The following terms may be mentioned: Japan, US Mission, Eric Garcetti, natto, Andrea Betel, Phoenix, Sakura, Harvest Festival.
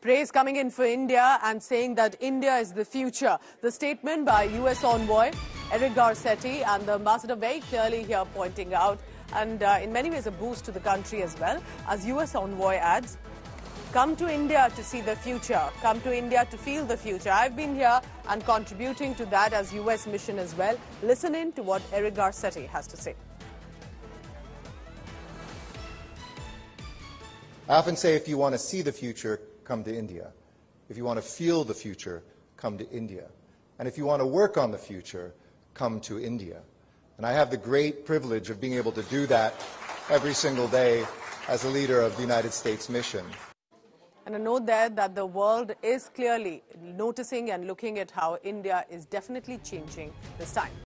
Praise coming in for India and saying that India is the future. The statement by US envoy Eric Garcetti and the ambassador very clearly here pointing out, and in many ways a boost to the country as well, as US envoy adds, come to India to see the future, come to India to feel the future. I've been here and contributing to that as US mission as well. Listen in to what Eric Garcetti has to say. I often say, if you want to see the future, come to India. If you want to feel the future, come to India. And if you want to work on the future, come to India. And I have the great privilege of being able to do that every single day as a leader of the United States mission. And a note there that the world is clearly noticing and looking at how India is definitely changing this time.